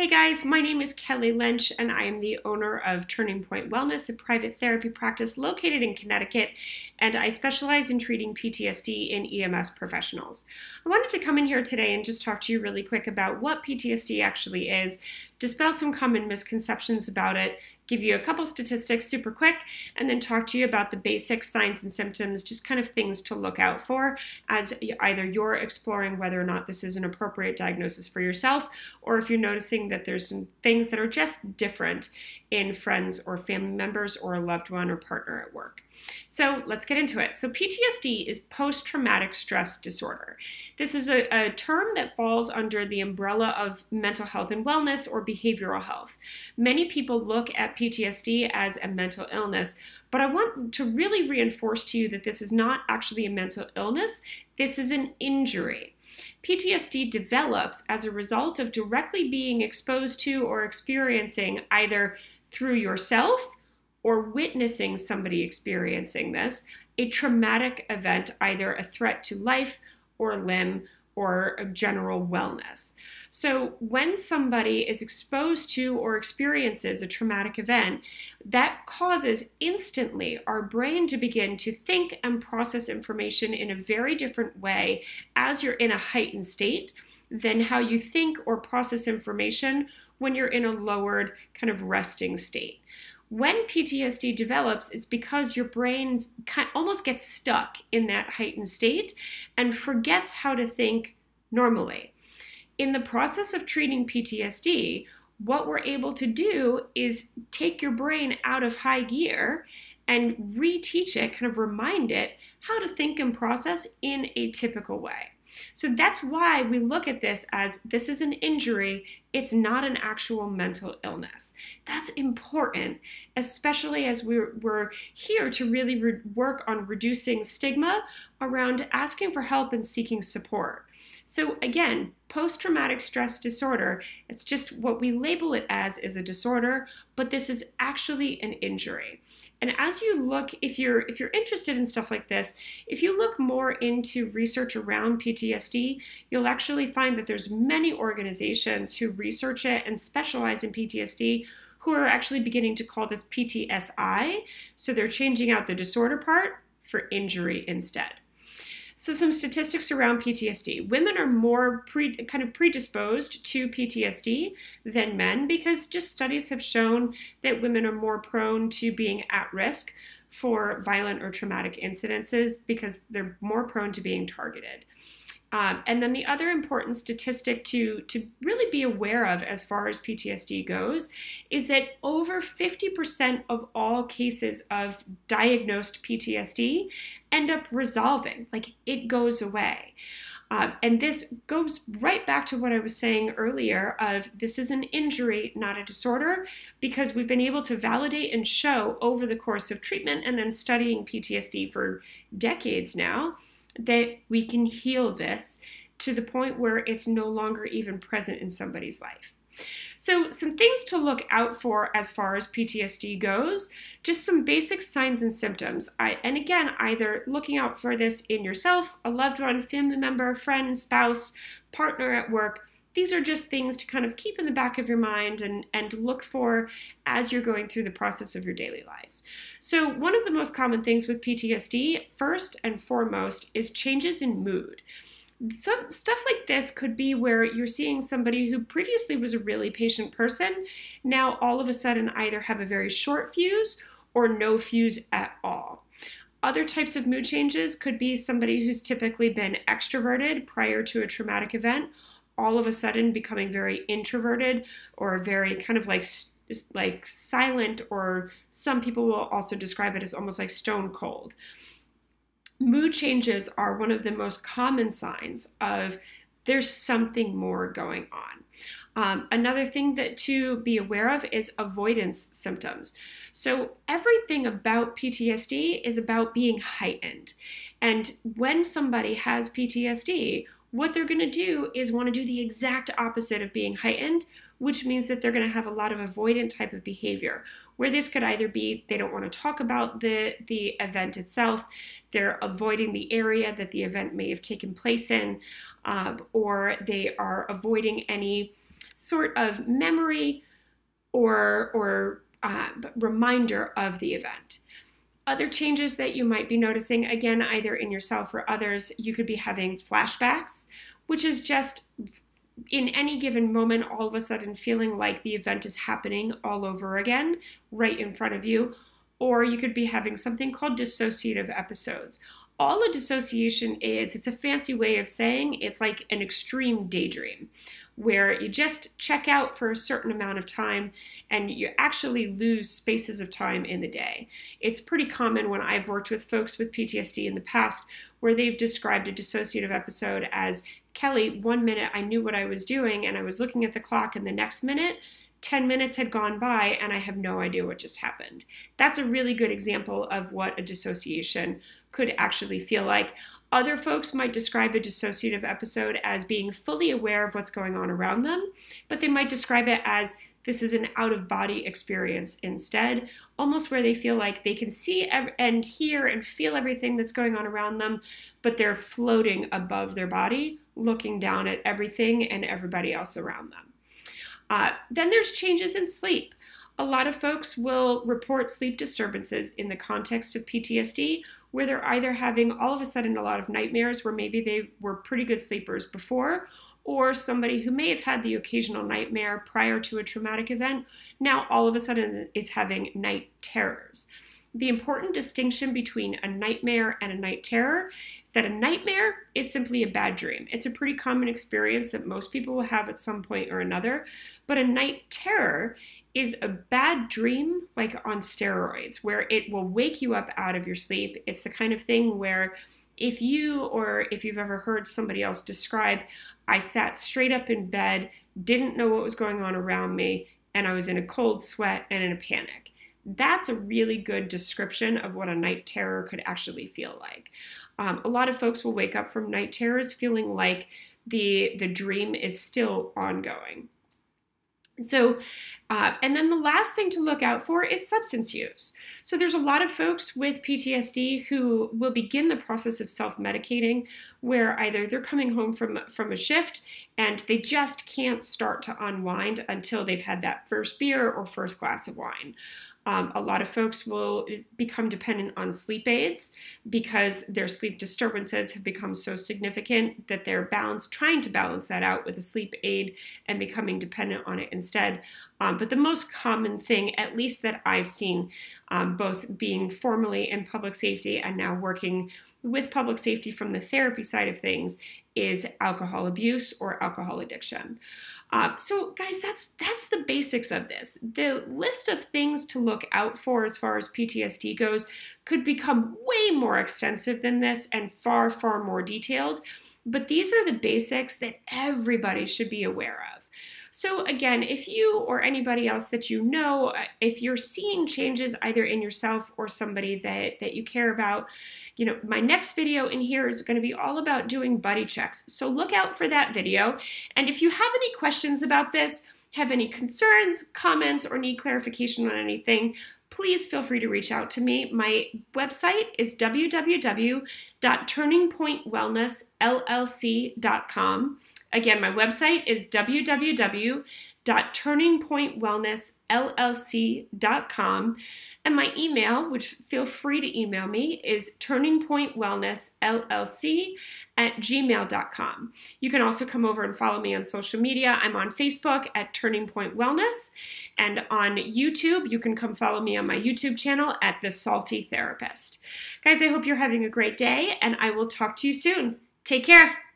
Hey guys, my name is Kelly Lynch and I am the owner of Turning Point Wellness, a private therapy practice located in Connecticut, and I specialize in treating PTSD in EMS professionals. I wanted to come in here today and just talk to you really quick about what PTSD actually is, dispel some common misconceptions about it, give you a couple statistics super quick, and then talk to you about the basic signs and symptoms, just kind of things to look out for as either you're exploring whether or not this is an appropriate diagnosis for yourself, or if you're noticing that there's some things that are just different in friends or family members or a loved one or partner at work. So let's get into it. So PTSD is post-traumatic stress disorder. This is a term that falls under the umbrella of mental health and wellness or behavioral health. Many people look at PTSD as a mental illness, but I want to really reinforce to you that this is not actually a mental illness. This is an injury. PTSD develops as a result of directly being exposed to or experiencing, either through yourself or witnessing somebody experiencing this, a traumatic event, either a threat to life or limb or a general wellness. So when somebody is exposed to or experiences a traumatic event, that causes instantly our brain to begin to think and process information in a very different way as you're in a heightened state than how you think or process information when you're in a lowered kind of resting state. When PTSD develops, it's because your brain almost gets stuck in that heightened state and forgets how to think normally. In the process of treating PTSD, what we're able to do is take your brain out of high gear and reteach it, kind of remind it how to think and process in a typical way. So that's why we look at this as this is an injury, it's not an actual mental illness. That's important, especially as we're here to really work on reducing stigma around asking for help and seeking support. So again, post-traumatic stress disorder, it's just what we label it as is a disorder, but this is actually an injury. And as you look, if you're interested in stuff like this, if you look more into research around PTSD, you'll actually find that there's many organizations who research it and specialize in PTSD who are actually beginning to call this PTSI. So they're changing out the disorder part for injury instead. So some statistics around PTSD. Women are more predisposed to PTSD than men because just studies have shown that women are more prone to being at risk for violent or traumatic incidences because they're more prone to being targeted. And then the other important statistic to really be aware of as far as PTSD goes is that over 50% of all cases of diagnosed PTSD end up resolving, like it goes away. And this goes right back to what I was saying earlier of this is an injury, not a disorder, because we've been able to validate and show over the course of treatment and then studying PTSD for decades now that we can heal this to the point where it's no longer even present in somebody's life. So some things to look out for as far as PTSD goes, just some basic signs and symptoms. And again, either looking out for this in yourself, a loved one, family member, friend, spouse, partner at work. These are just things to kind of keep in the back of your mind and look for as you're going through the process of your daily lives. So one of the most common things with PTSD, first and foremost, is changes in mood. Some stuff like this could be where you're seeing somebody who previously was a really patient person, now all of a sudden either have a very short fuse or no fuse at all. Other types of mood changes could be somebody who's typically been extroverted prior to a traumatic event, all of a sudden becoming very introverted or very kind of like silent, or some people will also describe it as almost like stone cold. Mood changes are one of the most common signs of there's something more going on. Another thing that to be aware of is avoidance symptoms. So everything about PTSD is about being heightened. And when somebody has PTSD, what they're going to do is want to do the exact opposite of being heightened, which means that they're going to have a lot of avoidant type of behavior, where this could either be they don't want to talk about the event itself, they're avoiding the area that the event may have taken place in, or they are avoiding any sort of memory or reminder of the event. Other changes that you might be noticing, again, either in yourself or others, you could be having flashbacks, which is just in any given moment all of a sudden feeling like the event is happening all over again right in front of you. Or you could be having something called dissociative episodes. All a dissociation is, it's a fancy way of saying it's like an extreme daydream, where you just check out for a certain amount of time and you actually lose spaces of time in the day. It's pretty common when I've worked with folks with PTSD in the past where they've described a dissociative episode as, Kelly, 1 minute I knew what I was doing and I was looking at the clock, and the next minute, 10 minutes had gone by and I have no idea what just happened. That's a really good example of what a dissociation could actually feel like. Other folks might describe a dissociative episode as being fully aware of what's going on around them, but they might describe it as this is an out-of-body experience instead, almost where they feel like they can see and hear and feel everything that's going on around them, but they're floating above their body, looking down at everything and everybody else around them. Then there's changes in sleep. A lot of folks will report sleep disturbances in the context of PTSD, where they're either having all of a sudden a lot of nightmares where maybe they were pretty good sleepers before, or somebody who may have had the occasional nightmare prior to a traumatic event now all of a sudden is having night terrors. The important distinction between a nightmare and a night terror is that a nightmare is simply a bad dream. It's a pretty common experience that most people will have at some point or another, but a night terror is a bad dream like on steroids, where it will wake you up out of your sleep. It's the kind of thing where if you've ever heard somebody else describe, I sat straight up in bed, didn't know what was going on around me, and I was in a cold sweat and in a panic. That's a really good description of what a night terror could actually feel like. A lot of folks will wake up from night terrors feeling like the dream is still ongoing. So, and then the last thing to look out for is substance use. So there's a lot of folks with PTSD who will begin the process of self-medicating, where either they're coming home from a shift and they just can't start to unwind until they've had that first beer or first glass of wine. A lot of folks will become dependent on sleep aids because their sleep disturbances have become so significant that they're trying to balance that out with a sleep aid and becoming dependent on it instead. But the most common thing, at least that I've seen, both being formerly in public safety and now working with public safety from the therapy side of things, is alcohol abuse or alcohol addiction. So guys, that's the basics of this. The list of things to look out for as far as PTSD goes could become way more extensive than this and far, far more detailed, but these are the basics that everybody should be aware of. So again, if you or anybody else that you know, if you're seeing changes either in yourself or somebody that you care about, you know, my next video in here is going to be all about doing buddy checks. So look out for that video. And if you have any questions about this, have any concerns, comments, or need clarification on anything, please feel free to reach out to me. My website is www.turningpointwellnessllc.com. Again, my website is www.turningpointwellnessllc.com, and my email, which feel free to email me, is turningpointwellnessllc@gmail.com. You can also come over and follow me on social media. I'm on Facebook at Turning Point Wellness, and on YouTube, you can come follow me on my YouTube channel at The Salty Therapist. Guys, I hope you're having a great day, and I will talk to you soon. Take care.